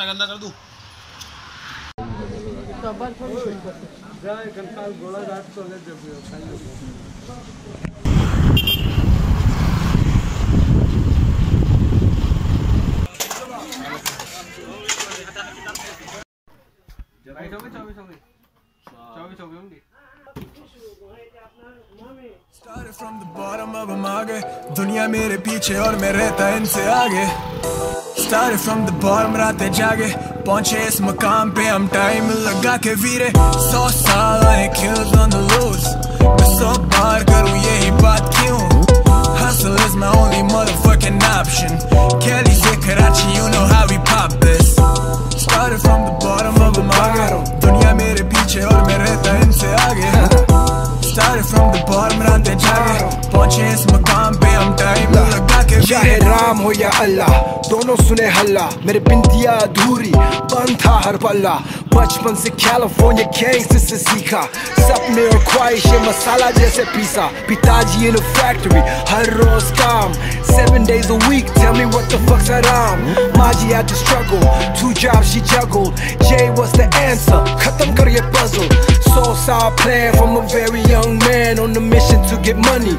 गंदा कर दूं कबर पर जाए गंकाल गोला घाट को ले जाओ जरा चौबे चौबे चौबे चौबे चौबे होंगे started from the bottom of a market duniya mere piche aur main rehta inse aage started from the bottom raatein jaage pahunche is maqam pe hum time laga ke veere 100 saal I killed on the loose main so baar karu yahi baat kyun hustle is my only motherfucking option Cali 2 Karachi you know how we pop this started from the bottom of a market duniya mere piche aur main rehta inse aage started from the bottom raatein jaage pahunche is maqam pe hum time laga ke veere ram ho ya allah दोनों सुने हल्ला मेरे बिंदिया अधूरी बंद था हर पल्ला बचपन से कैलिफोर्निया गैंग्स से सीखा सपने और ख्वाहिशें मसाला जैसे पीसा पिताजी इन फैक्ट्री हर रोज काम 7 days a week tell me what the fuck's haram Maji had to struggle 2 jobs she juggled Jay was the answer खत्म कर ये puzzle so saw plan from a very young man on a mission to get money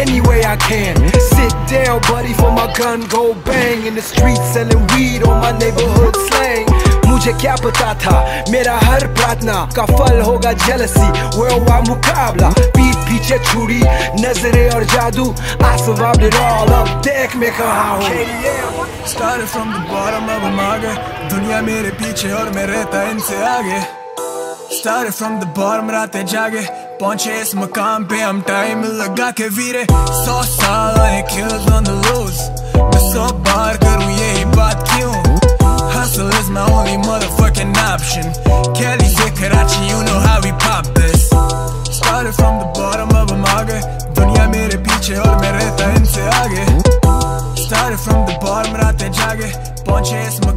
any way I can sit down buddy for my gun go bang in the street selling weed on my neighborhood slang मुझे क्या पता था मेरा हर प्रार्थना का फल होगा jealousy वो हुआ मुकाबला पीठ पीछे छुरी नजरें और जादू I survived it all अब देख मैं कहाँ हूँ started from the bottom अब हम आ गए दुनिया मेरे पीछे और मैं रहता इनसे आगे started from the bottom रातें जागे पहुँचे इस मकाम पे हम time लगा के वीरे 100 साल I killed on the loose मैं 100 बार करूँ यही बात क्यों Hustle is my only motherfucking option Cali 2 Karachi, you know how we pop this Started from the bottom of a market Duniya mere piche aur main rehta inse aage Started from the bottom raatein jaage Pahunche is